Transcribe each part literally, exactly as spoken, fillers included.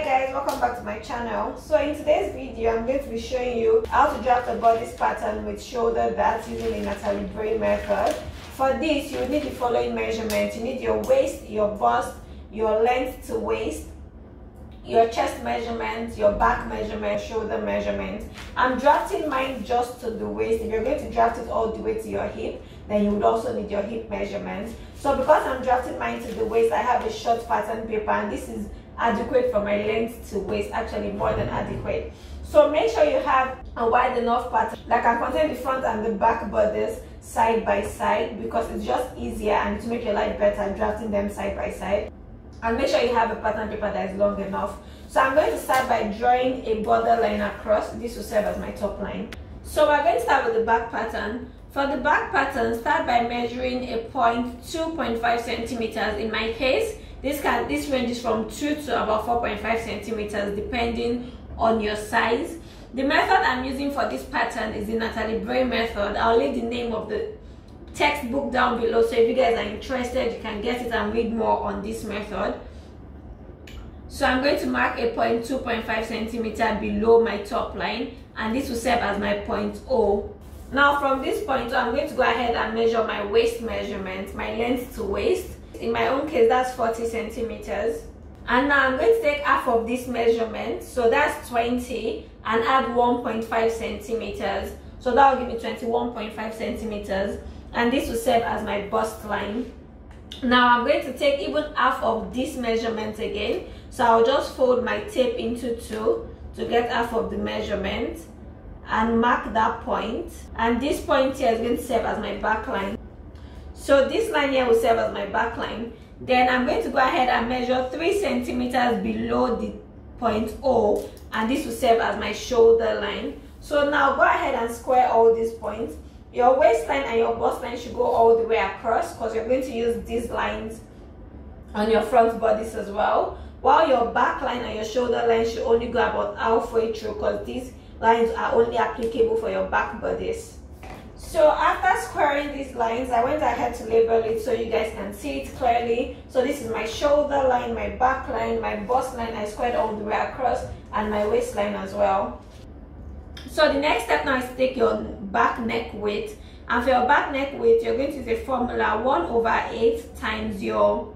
Hi guys, welcome back to my channel. So in today's video I'm going to be showing you how to draft a bodice pattern with shoulder darts using the Natalie Bray method. For this you need the following measurements. You need your waist, your bust, your length to waist, your chest measurement, your back measurement, shoulder measurement. I'm drafting mine just to the waist. If you're going to draft it all the way to your hip, then you would also need your hip measurement. So because I'm drafting mine to the waist, I have a short pattern paper, and this is adequate for my length to waist, actually more than adequate. So make sure you have a wide enough pattern that can contain the front and the back bodies side by side, because it's just easier and to make your life better drafting them side by side. And make sure you have a pattern paper that is long enough. So I'm going to start by drawing a border line across. This will serve as my top line. So we're going to start with the back pattern. For the back pattern, start by measuring a point two point five centimeters. In my case, this can this ranges from two to about four point five centimeters, depending on your size. The method I'm using for this pattern is the Natalie Bray method. I'll leave the name of the textbook down below, so if you guys are interested, you can get it and read more on this method. So I'm going to mark a point two point five centimeter below my top line, and this will serve as my point O. Now from this point, I'm going to go ahead and measure my waist measurement, my length to waist. In my own case, that's forty centimeters. And now I'm going to take half of this measurement, so that's twenty, and add one point five centimeters. So that will give me twenty-one point five centimeters, and this will serve as my bust line. Now I'm going to take even half of this measurement again, so I'll just fold my tape into two to get half of the measurement and mark that point. And this point here is going to serve as my back line. So this line here will serve as my back line. Then I'm going to go ahead and measure three centimeters below the point O, and this will serve as my shoulder line. So now go ahead and square all these points. Your waistline and your bust line should go all the way across, because you're going to use these lines on your front bodies as well, while your back line and your shoulder line should only go about halfway through, because these lines are only applicable for your back bodies. So after squaring these lines, I went ahead to label it so you guys can see it clearly. So this is my shoulder line, my back line, my bust line, I squared all the way across, and my waistline as well. So the next step now is to take your back neck width, and for your back neck width you're going to use a formula one over eight times your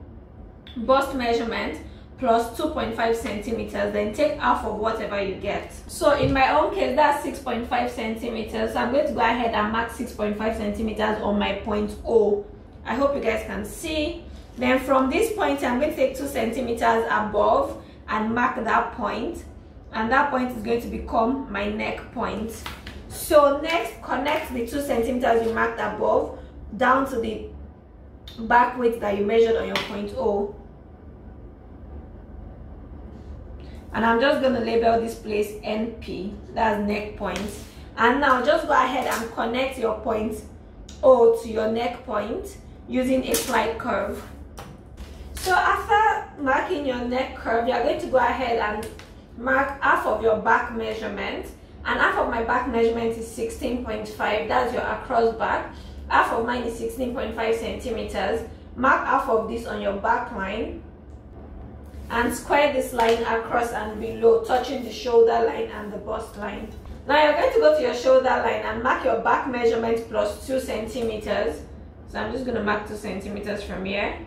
bust measurement plus two point five centimeters, then take half of whatever you get. So in my own case, that's six point five centimeters, so I'm going to go ahead and mark six point five centimeters on my point O. I hope you guys can see. Then from this point I'm going to take two centimeters above and mark that point, and that point is going to become my neck point. So next, connect the two centimeters you marked above down to the back width that you measured on your point O. And I'm just going to label this place N P, that's neck point. And now just go ahead and connect your point O to your neck point using a slight curve. So after marking your neck curve, you're going to go ahead and mark half of your back measurement, and half of my back measurement is sixteen point five, that's your across back. Half of mine is sixteen point five centimeters. Mark half of this on your back line and square this line across and below, touching the shoulder line and the bust line. Now you're going to go to your shoulder line and mark your back measurement plus two centimeters. So I'm just going to mark two centimeters from here,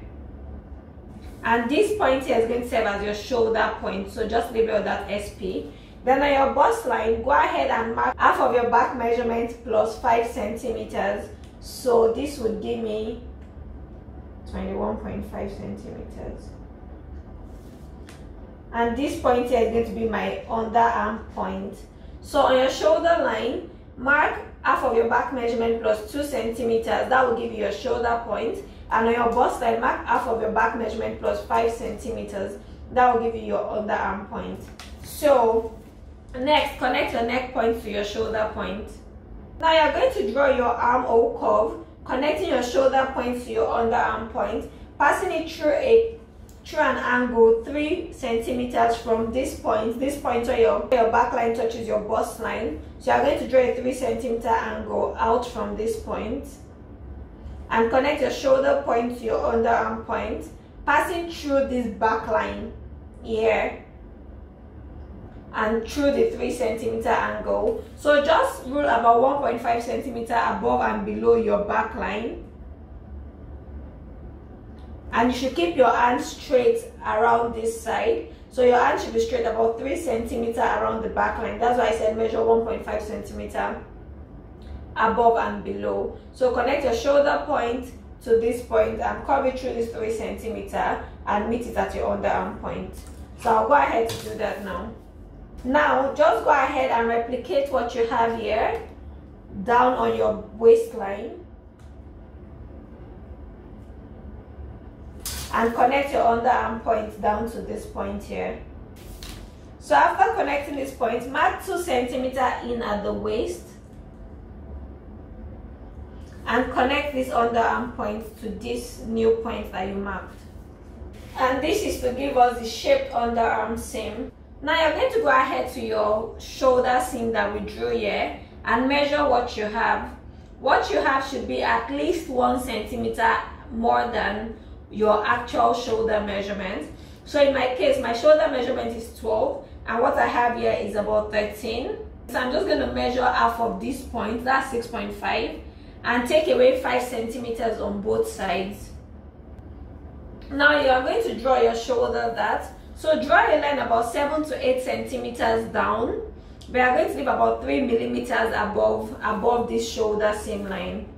and this point here is going to serve as your shoulder point, so just label that S P. Then on your bust line, go ahead and mark half of your back measurement plus five centimeters, so this would give me twenty-one point five centimeters, and this point here is going to be my underarm point. So on your shoulder line, mark half of your back measurement plus two centimeters, that will give you your shoulder point. And on your bust line, mark half of your back measurement plus five centimeters, that will give you your underarm point. So next, connect your neck point to your shoulder point. Now you're going to draw your arm O curve, connecting your shoulder point to your underarm point, passing it through a through an angle three centimeters from this point. This point where your, where your back line touches your bust line, so you're going to draw a three centimeter angle out from this point, and connect your shoulder point to your underarm point, passing through this back line here and through the three centimeter angle. So just roll about one point five centimeter above and below your back line. And you should keep your hand straight around this side. So your hand should be straight about three centimeter around the back line. That's why I said measure one point five centimeter above and below. So connect your shoulder point to this point and curve it through this three centimeter and meet it at your underarm point. So I'll go ahead to do that now. Now just go ahead and replicate what you have here down on your waistline. And connect your underarm point down to this point here. So after connecting this point, mark two centimeter in at the waist and connect this underarm point to this new point that you marked. And this is to give us the shaped underarm seam. Now you're going to go ahead to your shoulder seam that we drew here and measure what you have. What you have should be at least one centimeter more than your actual shoulder measurement. So in my case, my shoulder measurement is twelve and what I have here is about thirteen. So I'm just going to measure half of this point, that's six point five, and take away five centimeters on both sides. Now you are going to draw your shoulder that. So draw a line about seven to eight centimeters down. We are going to leave about three millimeters above, above this shoulder seam line.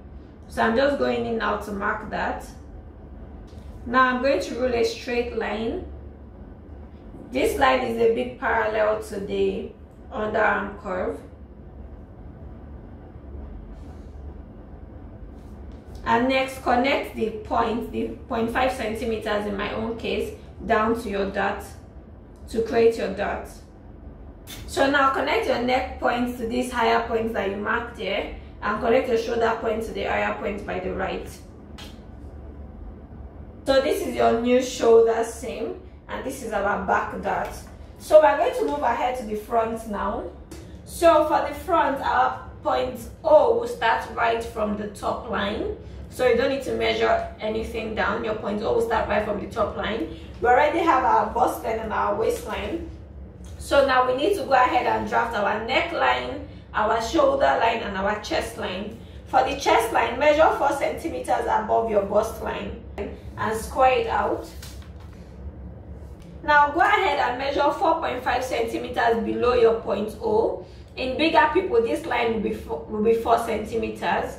So I'm just going in now to mark that. Now I'm going to rule a straight line. This line is a bit parallel to the underarm curve. And next, connect the point, the zero point five centimeters in my own case, down to your dot to create your dot. So now connect your neck point to these higher points that you marked here, and connect your shoulder point to the higher point by the right. So this is your new shoulder seam and this is our back dart. So we're going to move ahead to the front now. So for the front, our point O will start right from the top line. So you don't need to measure anything down. Your point O will start right from the top line. We already have our bust line and our waistline. So now we need to go ahead and draft our neckline, our shoulder line and our chest line. For the chest line, measure four centimeters above your bust line and square it out. Now go ahead and measure four point five centimeters below your point O. In bigger people, this line will be, four, will be four centimeters.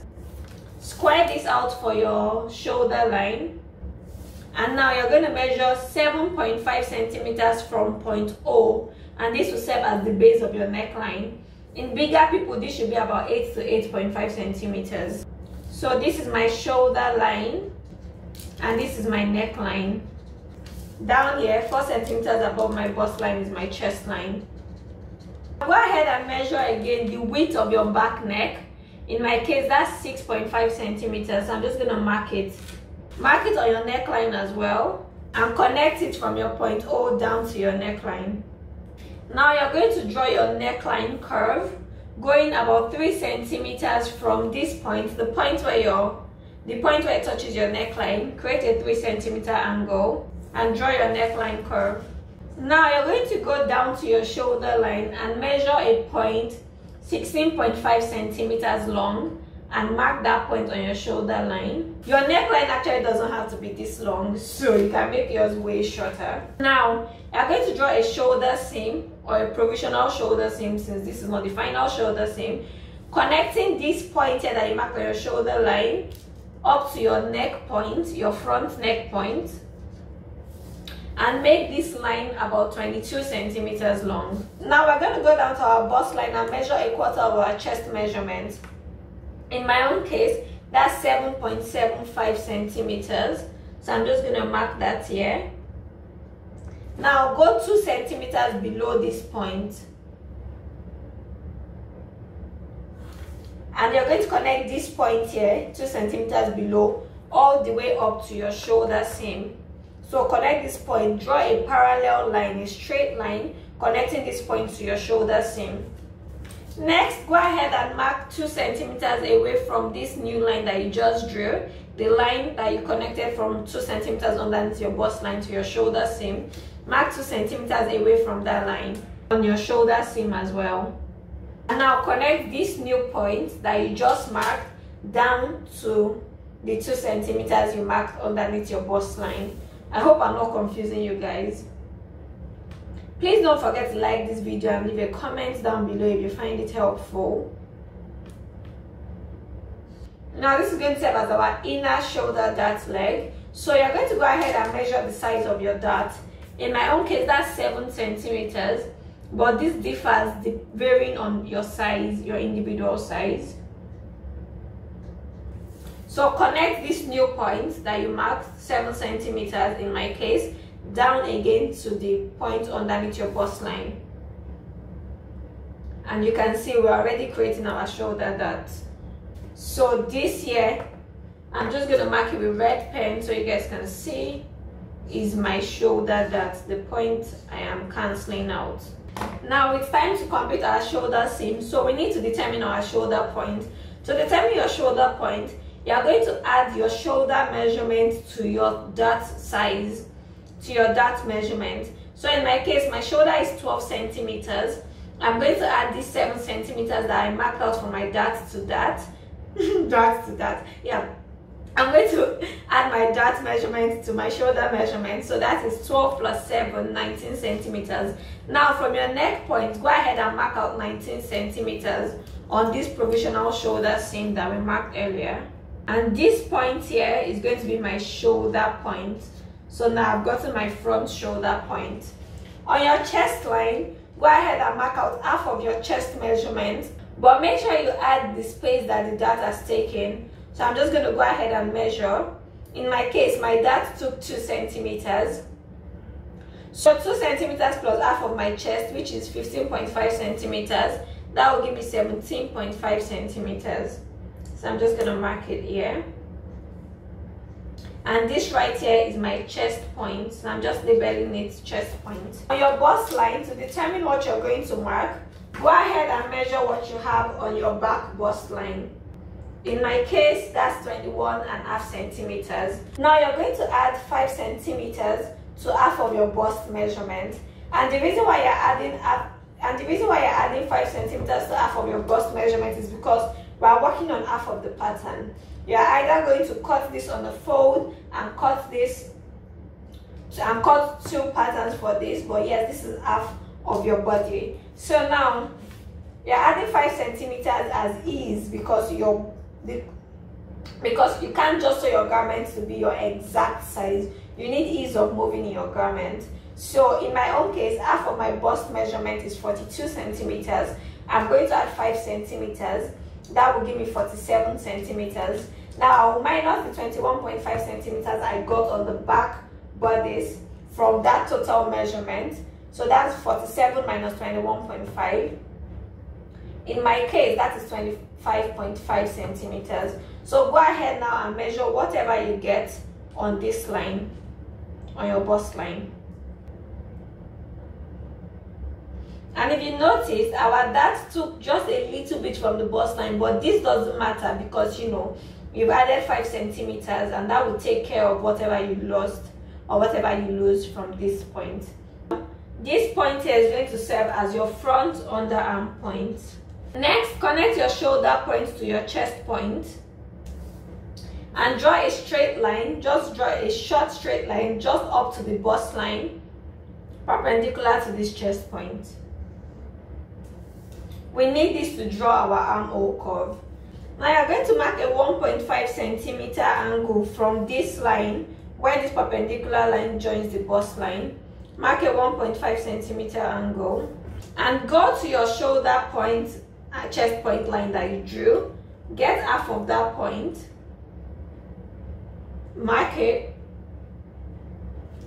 Square this out for your shoulder line. And now you're going to measure seven point five centimeters from point O. And this will serve as the base of your neckline. In bigger people, this should be about eight to eight point five centimeters. So this is my shoulder line. And this is my neckline. Down here, four centimeters above my bust line is my chest line. Go ahead and measure again the width of your back neck. In my case, that's six point five centimeters. I'm just going to mark it. Mark it on your neckline as well and connect it from your point O down to your neckline. Now you're going to draw your neckline curve going about three centimeters from this point, the point where your The point where it touches your neckline. Create a three centimeter angle and draw your neckline curve. Now you're going to go down to your shoulder line and measure a point sixteen point five centimeters long and mark that point on your shoulder line. Your neckline actually doesn't have to be this long, so you can make yours way shorter. Now you're going to draw a shoulder seam or a provisional shoulder seam, since this is not the final shoulder seam, connecting this point here that you mark on your shoulder line up to your neck point, your front neck point, and make this line about twenty-two centimeters long. Now we're going to go down to our bust line and measure a quarter of our chest measurement. In my own case, that's seven point seven five centimeters. So I'm just going to mark that here. Now go two centimeters below this point. And you're going to connect this point here, two centimeters below, all the way up to your shoulder seam. So connect this point, draw a parallel line, a straight line, connecting this point to your shoulder seam. Next, go ahead and mark two centimeters away from this new line that you just drew, the line that you connected from two centimeters underneath your bust line to your shoulder seam. Mark two centimeters away from that line. on your shoulder seam as well. And now connect this new point that you just marked down to the two centimeters you marked underneath your bust line. I hope I'm not confusing you guys. Please don't forget to like this video and leave a comment down below if you find it helpful. Now this is going to serve as our inner shoulder dart leg. So you're going to go ahead and measure the size of your dart. In my own case, that's seven centimeters, but this differs varying on your size, your individual size. So connect this new point that you marked, seven centimeters in my case, down again to the point underneath your bust line. And you can see we're already creating our shoulder dart. So this here, I'm just going to mark it with red pen so you guys can see, is my shoulder dart, the point I am cancelling out. Now it's time to complete our shoulder seam, so we need to determine our shoulder point. To determine your shoulder point, you are going to add your shoulder measurement to your dart size, to your dart measurement. So in my case, my shoulder is twelve centimeters. I'm going to add these seven centimeters that I marked out for my dart to that. Dart to that, yeah. I'm going to add my dart measurement to my shoulder measurement, so that is twelve plus seven, nineteen centimeters. Now from your neck point, go ahead and mark out nineteen centimeters on this provisional shoulder seam that we marked earlier. And this point here is going to be my shoulder point. So now I've gotten my front shoulder point. On your chest line, go ahead and mark out half of your chest measurement, but make sure you add the space that the dart has taken. So I'm just going to go ahead and measure. In my case, my dart took two centimeters. So two centimeters plus half of my chest, which is fifteen point five centimeters, that will give me seventeen point five centimeters. So I'm just going to mark it here. And this right here is my chest point. So I'm just labeling it chest point. On your bust line, to determine what you're going to mark, go ahead and measure what you have on your back bust line. In my case, that's twenty-one and a half centimeters. Now you're going to add five centimeters to half of your bust measurement, and the reason why you're adding half, and the reason why you're adding five centimeters to half of your bust measurement is because we're working on half of the pattern. You're either going to cut this on the fold and cut this and cut two patterns for this, but yes, this is half of your body. So now you're adding five centimeters as is because your The, because you can't just sew your garment to be your exact size. You need ease of moving in your garment. So in my own case, half of my bust measurement is forty-two centimeters. I'm going to add five centimeters. That will give me forty-seven centimeters. Now I will minus the twenty-one point five centimeters I got on the back bodice from that total measurement. So that's forty-seven minus twenty-one point five. In my case, that is twenty-five point five centimeters. So go ahead now and measure whatever you get on this line, on your bust line. And if you notice, our dart took just a little bit from the bust line, but this doesn't matter because, you know, you've added five centimeters and that will take care of whatever you lost or whatever you lose from this point. This point here is going to serve as your front underarm point. Next, connect your shoulder point to your chest point and draw a straight line, just draw a short straight line just up to the bust line, perpendicular to this chest point. We need this to draw our armhole curve. Now you're going to mark a one point five centimeter angle from this line, where this perpendicular line joins the bust line. Mark a one point five centimeter angle and go to your shoulder point, uh, chest point line that you drew. Get half of that point, mark it,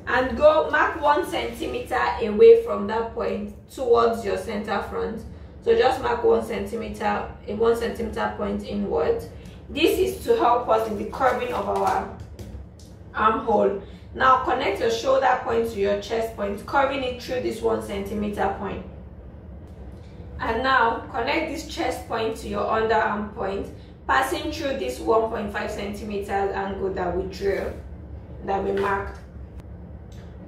and go mark one centimeter away from that point towards your center front. So just mark one centimeter, a one centimeter point inward. This is to help us in the curving of our armhole. Now connect your shoulder point to your chest point, curving it through this one centimeter point. And now connect this chest point to your underarm point, passing through this one point five centimeter angle that we drew, that we marked.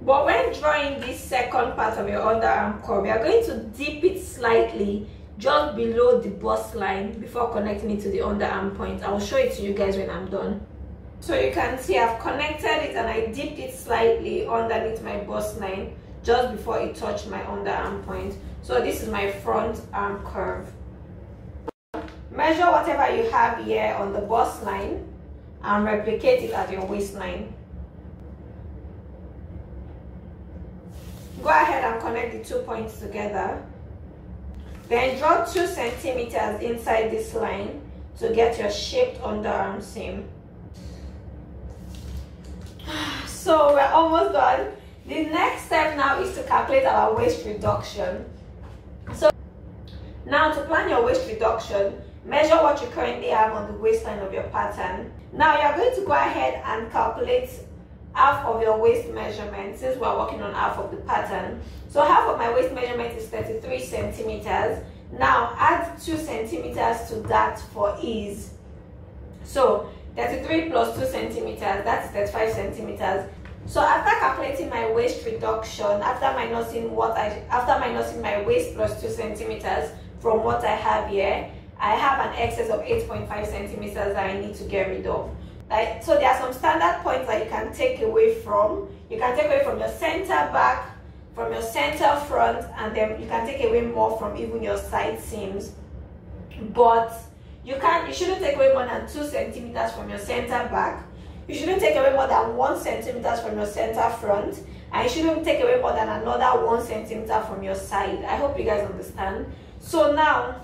But when drawing this second part of your underarm curve, we are going to dip it slightly just below the bust line before connecting it to the underarm point. I'll show it to you guys when I'm done. So you can see I've connected it and I dipped it slightly underneath my bust line just before it touched my underarm point. So this is my front arm curve. Measure whatever you have here on the bust line and replicate it at your waistline. Go ahead and connect the two points together. Then draw two centimeters inside this line to get your shaped underarm seam. So we're almost done. The next step now is to calculate our waist reduction. So now to plan your waist reduction, measure what you currently have on the waistline of your pattern. Now you're going to go ahead and calculate half of your waist measurement, since we're working on half of the pattern. So half of my waist measurement is thirty-three centimeters. Now add two centimeters to that for ease. So thirty-three plus two centimeters, that's thirty-five centimeters. So after calculating my waist reduction, after minusing what I after minusing my waist plus two centimeters from what I have here, I have an excess of eight point five centimeters that I need to get rid of. Like, so there are some standard points that you can take away from. You can take away from your center back, from your center front, and then you can take away more from even your side seams. But you can't, you shouldn't take away more than two centimeters from your center back. You shouldn't take away more than one centimeter from your center front, and you shouldn't take away more than another one centimeter from your side. I hope you guys understand. So now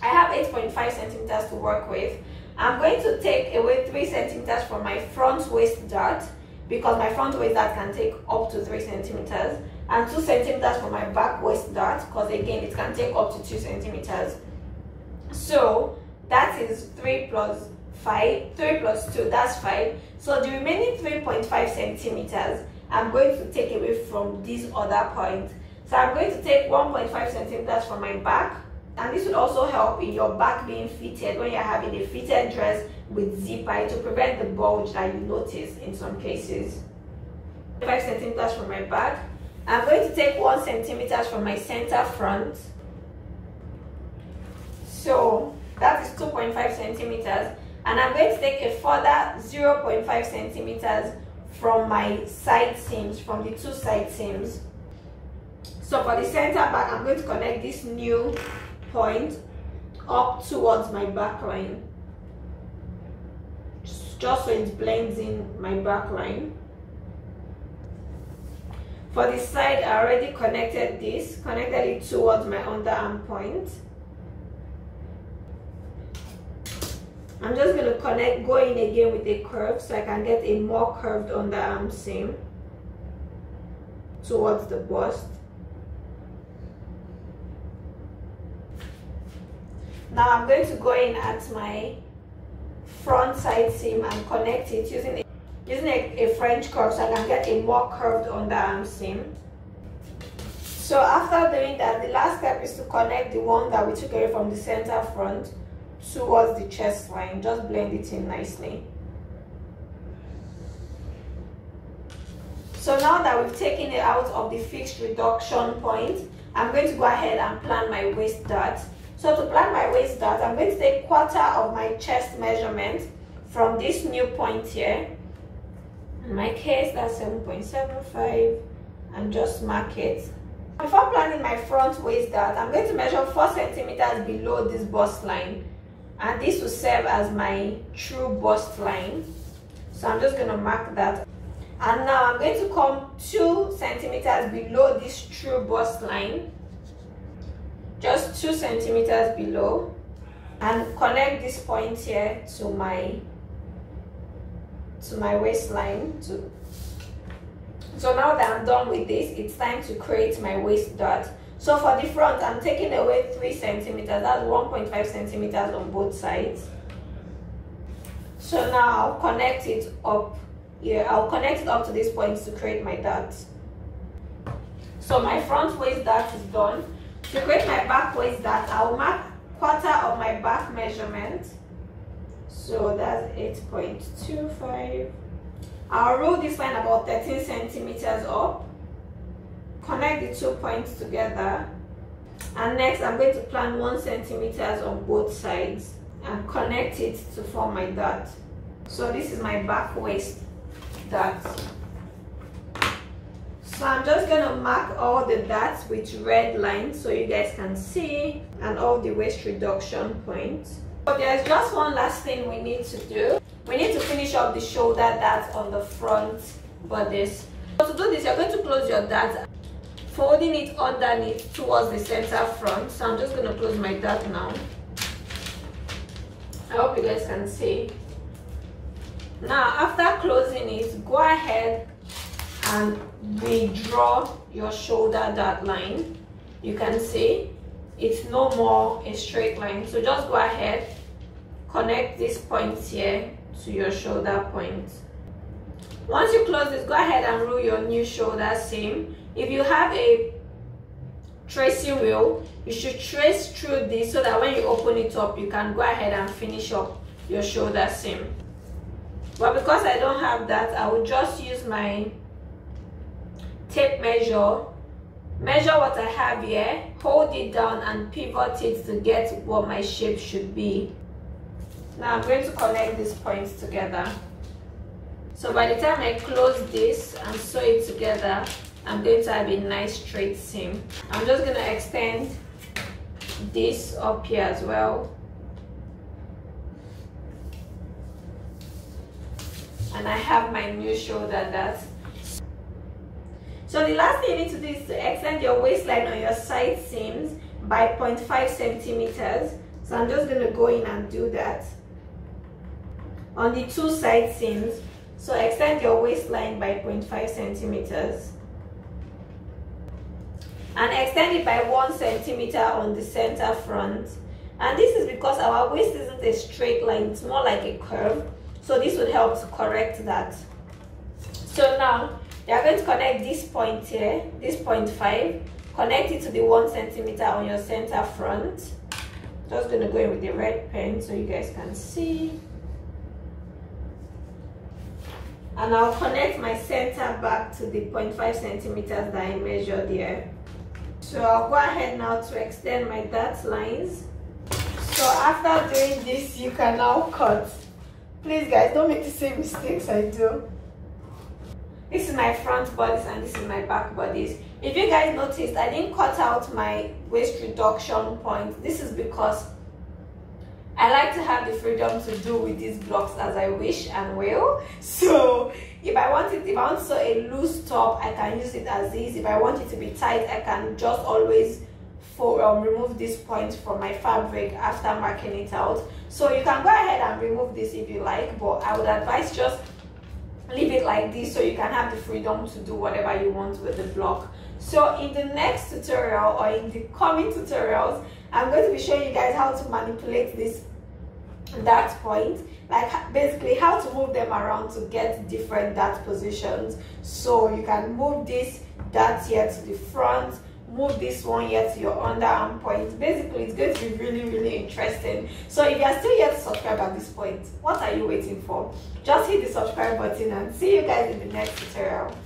I have eight point five centimeters to work with. I'm going to take away three centimeters from my front waist dart, because my front waist dart can take up to three centimeters, and two centimeters from my back waist dart, because again it can take up to two centimeters. So that is three plus five, three plus two, that's five. So the remaining three point five centimeters, I'm going to take away from these other points. So I'm going to take one point five centimeters from my back, and this will also help in your back being fitted when you're having a fitted dress with zipper, to prevent the bulge that you notice in some cases. five centimeters from my back. I'm going to take one centimeter from my center front. So that is two point five centimeters, and I'm going to take a further zero point five centimeters from my side seams, from the two side seams. So for the center back, I'm going to connect this new point up towards my back line, just so it blends in my back line. For the side, I already connected this, connected it towards my underarm point. I'm just going to connect, go in again with a curve so I can get a more curved underarm seam towards the bust. Now I'm going to go in at my front side seam and connect it using a, using a, a French curve so I can get a more curved underarm seam. So after doing that, the last step is to connect the one that we took away from the center front towards the chest line, just blend it in nicely. So now that we've taken it out of the fixed reduction point, I'm going to go ahead and plan my waist dart. So to plan my waist dart, I'm going to take quarter of my chest measurement from this new point here. In my case, that's seven point seven five, and just mark it. Before planning my front waist dart, I'm going to measure four centimeters below this bust line, and this will serve as my true bust line. So I'm just going to mark that. And now I'm going to come two centimeters below this true bust line, just two centimeters below, and connect this point here to my to my waistline. To so now that I'm done with this, it's time to create my waist dart. So for the front, I'm taking away three centimeters, that's one point five centimeters on both sides. So now I'll connect it up here, I'll connect it up to this point to create my dart. So my front waist dart is done. To create my back waist dart, I'll mark quarter of my back measurement. So that's eight point two five. I'll roll this line about thirteen centimeters up, connect the two points together, and next I'm going to plan one centimeters on both sides and connect it to form my dart. So this is my back waist dart. So I'm just going to mark all the darts with red lines so you guys can see, and all the waist reduction points. But there's just one last thing we need to do. We need to finish up the shoulder dart on the front bodice. So to do this, you're going to close your dart, folding it underneath towards the center front. So I'm just going to close my dart now. I hope you guys can see. Now after closing it, go ahead and redraw your shoulder dart line. You can see it's no more a straight line, so just go ahead, connect these points here to your shoulder points. Once you close this, go ahead and roll your new shoulder seam. If you have a tracing wheel, you should trace through this so that when you open it up, you can go ahead and finish up your shoulder seam. But because I don't have that, I will just use my tape measure, measure what I have here, hold it down and pivot it to get what my shape should be. Now I'm going to connect these points together. So by the time I close this and sew it together, I'm going to have a nice straight seam. I'm just going to extend this up here as well. And I have my new shoulder dart. So the last thing you need to do is to extend your waistline on your side seams by zero point five centimeters. So I'm just going to go in and do that on the two side seams. So extend your waistline by zero point five centimeters and extend it by one centimeter on the center front. And this is because our waist isn't a straight line, it's more like a curve. So this would help to correct that. So now you are going to connect this point here, this zero point five, connect it to the one centimeter on your center front. Just going to go in with the red pen so you guys can see. And I'll connect my center back to the zero point five centimeters that I measured here. So I'll go ahead now to extend my dart lines. So after doing this, you can now cut. Please guys, don't make the same mistakes I do. This is my front bodice and this is my back bodice. If you guys noticed, I didn't cut out my waist reduction point. This is because I like to have the freedom to do with these blocks as I wish and will. So if I want it, if I want to sew a loose top, I can use it as is. If I want it to be tight, I can just always for, um, remove this point from my fabric after marking it out. So you can go ahead and remove this if you like, but I would advise just leave it like this so you can have the freedom to do whatever you want with the block. So in the next tutorial or in the coming tutorials, I'm going to be showing you guys how to manipulate this dart point, like basically how to move them around to get different dart positions. So you can move this dart here to the front, move this one here to your underarm point. Basically, it's going to be really, really interesting. So if you're still yet to subscribe at this point, what are you waiting for? Just hit the subscribe button and see you guys in the next tutorial.